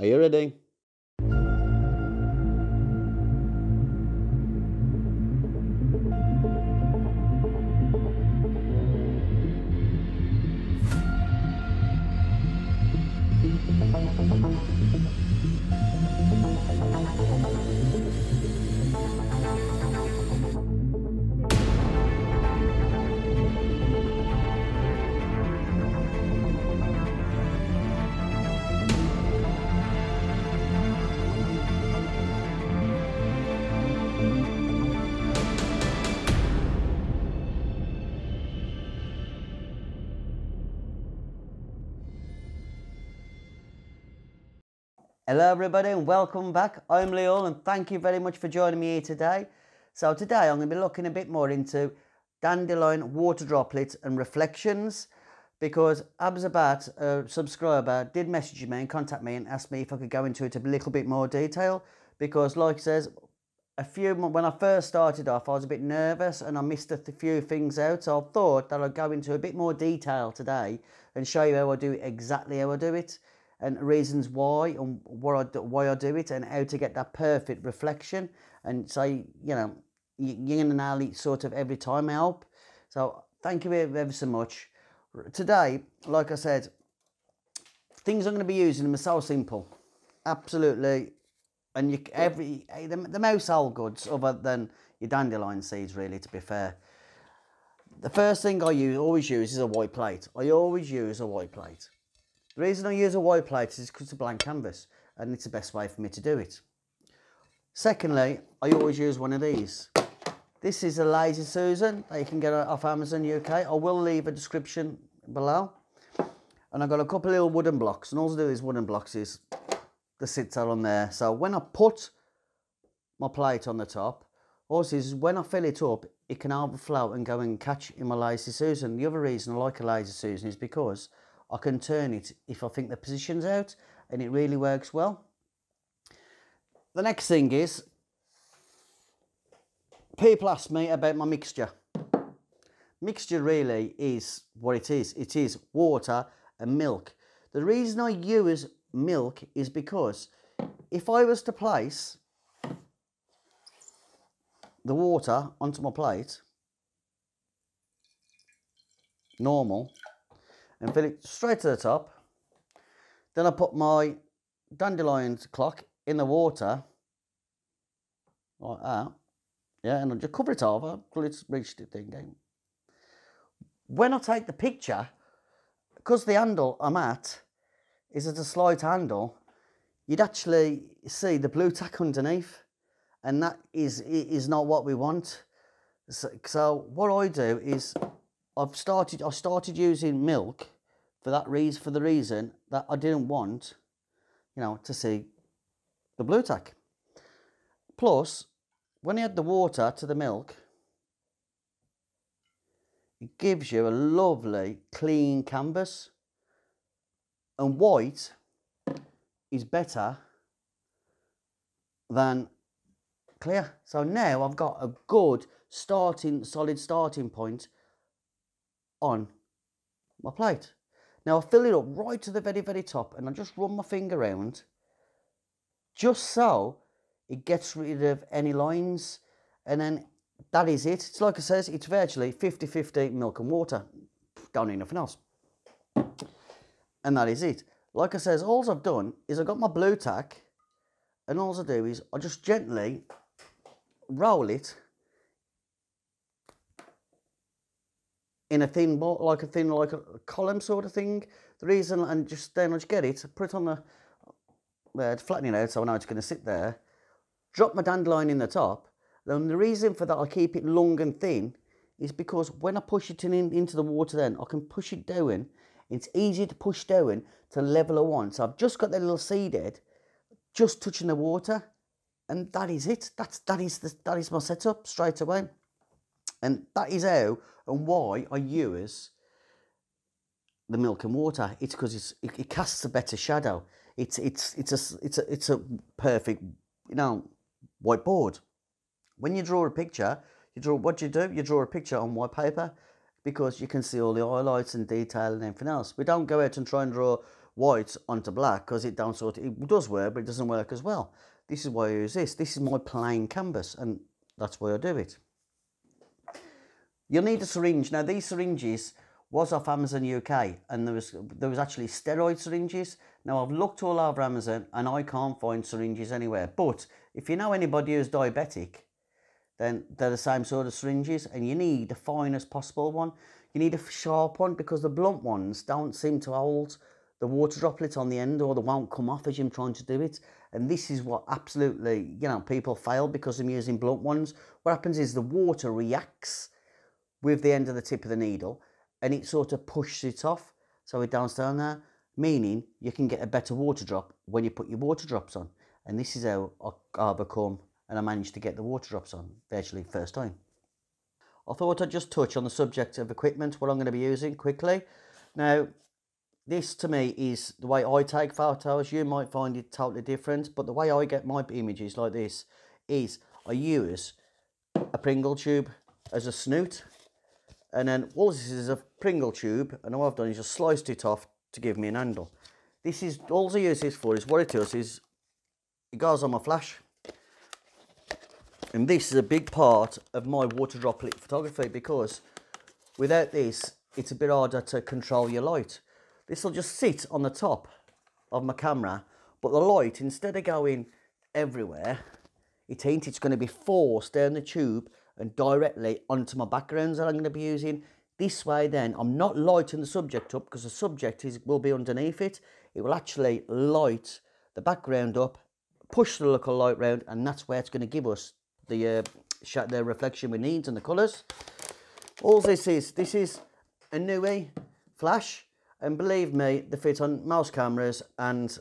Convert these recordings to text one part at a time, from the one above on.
Are you ready? Hello everybody and welcome back. I'm Leo and thank you very much for joining me here today. So today I'm going to be looking a bit more into dandelion water droplets and reflections, because Abzabat, a subscriber, did message me and contact me and asked me if I could go into it a little bit more detail, because like says, when I first started off I was a bit nervous and I missed a few things out, so I thought that I'd go into a bit more detail today and show you how I do exactly how I do it, and reasons why and why I do it, and how to get that perfect reflection. And so, you know, yin and nail it sort of every time I help. So thank you ever so much. Today, like I said, things I'm going to be using them are so simple. Absolutely. And the most household goods other than your dandelion seeds, really, to be fair. The first thing I always use is a white plate. I always use a white plate. The reason I use a white plate is because it's a blank canvas and it's the best way for me to do it. Secondly, I always use one of these. This is a Lazy Susan that you can get off Amazon UK. I will leave a description below. And I've got a couple of little wooden blocks, and all I do with these wooden blocks is the sit out on there. So when I put my plate on the top, also is when I fill it up, it can overflow and go and catch in my Lazy Susan. The other reason I like a Lazy Susan is because I can turn it if I think the position's out, and it really works well. The next thing is, people ask me about my mixture. Mixture really is what it is. It is water and milk. The reason I use milk is because if I was to place the water onto my plate, normal, and fill it straight to the top, then I put my dandelion clock in the water like that, yeah, and I just cover it over till it's reached it again. When I take the picture, because the handle I'm at is at a slight handle, you'd actually see the Blu-Tack underneath, and that is not what we want. So what I do is I started using milk for that reason, for the reason that I didn't want, you know, to see the Blu-Tack. Plus, when you add the water to the milk, it gives you a lovely clean canvas. And white is better than clear. So now I've got a good solid starting point on my plate. Now I fill it up right to the very, very top, and I just run my finger around just so it gets rid of any lines, and then that is it. It's like I says, it's virtually 50-50 milk and water. Don't need nothing else. And that is it. Like I says, all I've done is I got my Blu-Tack, and all I do is I just gently roll it in a thin ball, like a column sort of thing. The reason, and just then I just get it, put it on the there, flattening it out, so I know it's going to sit there. Drop my dandelion in the top. Then the reason for that I keep it long and thin is because when I push it into the water, then I can push it down. It's easy to push down to level of one. So I've just got the little seed head just touching the water, and that is it. That is my setup straight away. And that is how and why I use the milk and water. It's because it casts a better shadow. It's a perfect, you know, whiteboard. When you draw a picture, you draw a picture on white paper, because you can see all the highlights and detail and everything else. We don't go out and try and draw white onto black because it don't sort of, it does work, but it doesn't work as well. This is why I use this. This is my plain canvas, and that's why I do it. You'll need a syringe. Now, these syringes was off Amazon UK, and there was actually steroid syringes. Now, I've looked all over Amazon, and I can't find syringes anywhere. But if you know anybody who's diabetic, then they're the same sort of syringes, and you need the finest possible one. You need a sharp one because the blunt ones don't seem to hold the water droplets on the end, or they won't come off as you're trying to do it. And this is what absolutely, you know, people fail because they're using blunt ones. What happens is the water reacts with the end of the tip of the needle, and it sort of pushes it off, so it down there, meaning you can get a better water drop when you put your water drops on. And this is how I become, and I managed to get the water drops on virtually first time. I thought I'd just touch on the subject of equipment, what I'm going to be using quickly. Now, this to me is the way I take photos. You might find it totally different, but the way I get my images like this is I use a Pringle tube as a snoot. And then all this is a Pringle tube, and all I've done is just sliced it off to give me an handle. This is all I use this for. Is what it does is it goes on my flash, and this is a big part of my water droplet photography because without this, it's a bit harder to control your light. This will just sit on the top of my camera, but the light, instead of going everywhere, it ain't. It's going to be forced down the tube and directly onto my backgrounds that I'm going to be using. This way then, I'm not lighting the subject up because the subject will be underneath it. It will actually light the background up, push the local light round, and that's where it's going to give us the reflection we need and the colours. All this is a Neewer flash, and believe me, they fit on most cameras, and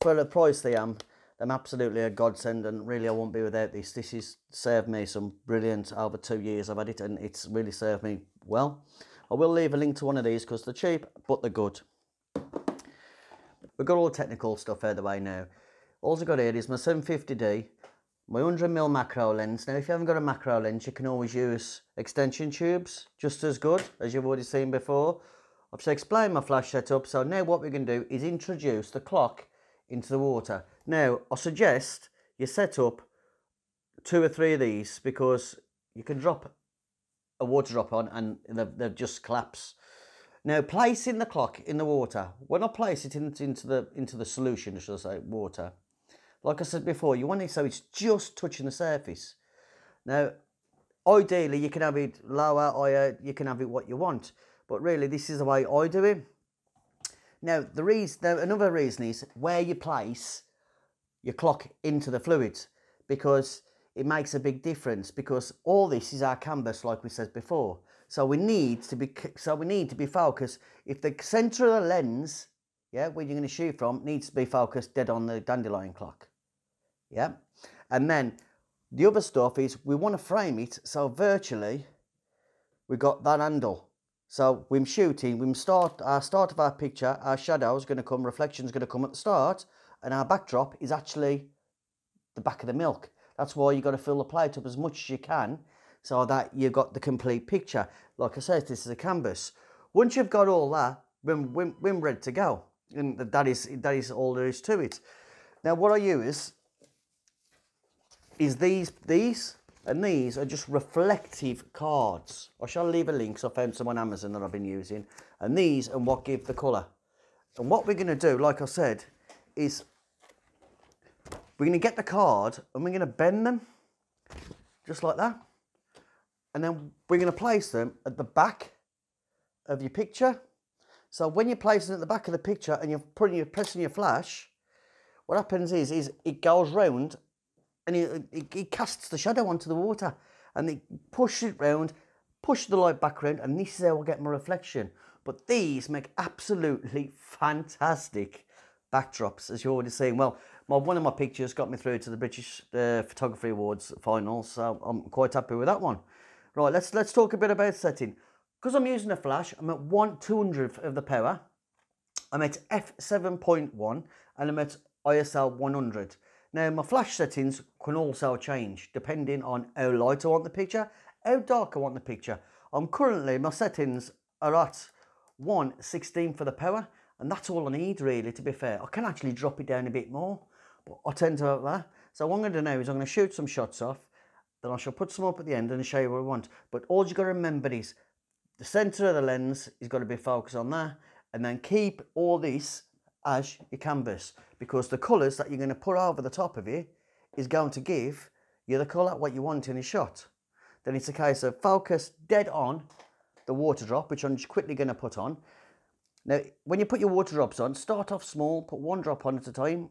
for the price they am, I'm absolutely a godsend, and really I won't be without this. This has served me some brilliant, over 2 years I've had it, and it's really served me well. I will leave a link to one of these because they're cheap, but they're good. We've got all the technical stuff out of the way now. All I've got here is my 750D, my 100mm macro lens. Now if you haven't got a macro lens, you can always use extension tubes, just as good, as you've already seen before. I've explained my flash setup, so now what we're going to do is introduce the clock into the water. Now, I suggest you set up 2 or 3 of these because you can drop a water drop on and they'll just collapse. Now, placing the clock in the water. When I place it into the solution, should I say, water, like I said before, you want it so it's just touching the surface. Now, ideally, you can have it lower, higher, you can have it what you want, but really, this is the way I do it. Now, another reason is where you place your clock into the fluid, because it makes a big difference, because all this is our canvas, like we said before. So we need to be focused. If the centre of the lens, yeah, where you're going to shoot from, needs to be focused dead on the dandelion clock. Yeah. And then the other stuff is we want to frame it so virtually we've got that handle. So when shooting, we start our start of our picture, our shadow is going to come, reflection is going to come at the start, and our backdrop is actually the back of the milk. That's why you've got to fill the plate up as much as you can so that you've got the complete picture. Like I said, this is a canvas. Once you've got all that, we're ready to go. And that is all there is to it. Now what I use is these. And these are just reflective cards. I shall leave a link, so I found some on Amazon that I've been using. And these and what give the colour. And what we're going to do, like I said, is we're going to get the card and we're going to bend them, just like that. And then we're going to place them at the back of your picture. So when you're placing it at the back of the picture and you're pressing your flash, what happens is it goes round and it casts the shadow onto the water, and it pushes it round, push the light back round, and this is how I get my reflection. But these make absolutely fantastic backdrops, as you're already seeing. Well, one of my pictures got me through to the British Photography Awards finals, so I'm quite happy with that one. Right, let's talk a bit about setting. Because I'm using a flash, I'm at 1/200th of the power. I'm at f/7.1, and I'm at ISO 100. Now, my flash settings can also change depending on how light I want the picture, how dark I want the picture. My settings are at 1/16th for the power, And that's all I need really, to be fair. I can actually drop it down a bit more, but I tend to like that. So what I'm going to do now is I'm going to shoot some shots off, then I shall put some up at the end and show you what I want. But all you've got to remember is the centre of the lens is got to be focused on that, and then keep all this as your canvas, because the colours that you're going to put over the top of it is going to give you the colour what you want in your shot. Then it's a case of focus dead on the water drop, which I'm just quickly going to put on. Now, when you put your water drops on, start off small, put one drop on at a time,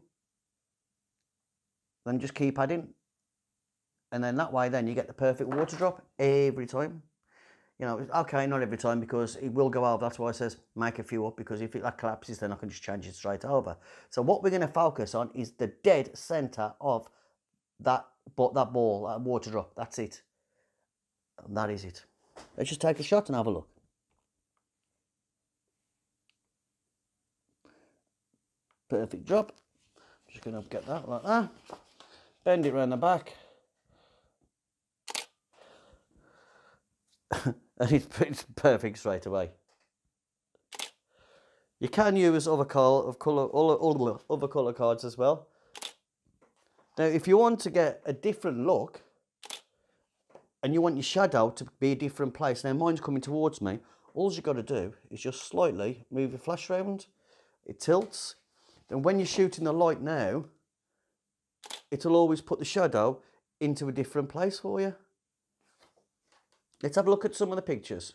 then just keep adding. And then that way, then you get the perfect water drop every time. You know, okay, not every time, because it will go over. That's why it says make a few up, because if that collapses, then I can just change it straight over. So what we're going to focus on is the dead centre of that ball, that water drop. That's it. And that is it. Let's just take a shot and have a look. Perfect drop. Just going to get that like that. Bend it round the back. And it's perfect straight away. You can use other colour cards as well. Now, if you want to get a different look and you want your shadow to be a different place, now mine's coming towards me, all you've got to do is just slightly move your flash round. It tilts. Then when you're shooting the light now, it'll always put the shadow into a different place for you. Let's have a look at some of the pictures.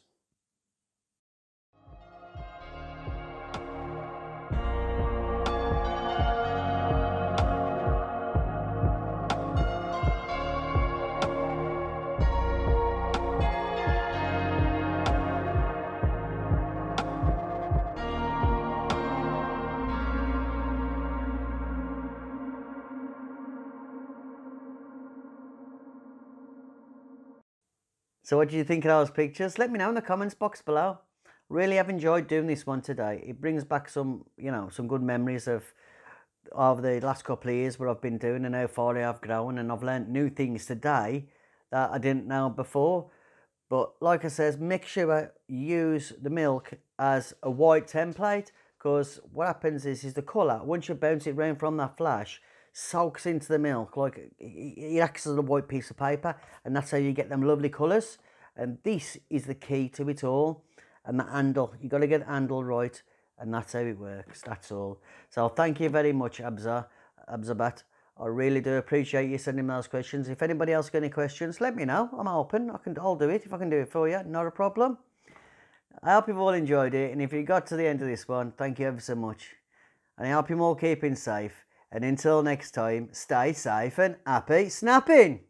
So what do you think of those pictures? Let me know in the comments box below. Really have enjoyed doing this one today. It brings back some, you know, some good memories of the last couple of years, what I've been doing and how far I've grown, and I've learned new things today that I didn't know before. But like I says, make sure you use the milk as a white template, because what happens is the colour, once you bounce it round from that flash, soaks into the milk, like it acts as a white piece of paper, and that's how you get them lovely colours. And this is the key to it all, and the handle, you got to get the handle right, and that's how it works, that's all. So thank you very much, Abzabat. I really do appreciate you sending me those questions. If anybody else got any questions, let me know. I'm open, I'll do it. If I can do it for you, not a problem. I hope you've all enjoyed it, and if you got to the end of this one, thank you ever so much, and I hope you're all keeping safe. And until next time, stay safe and happy snapping!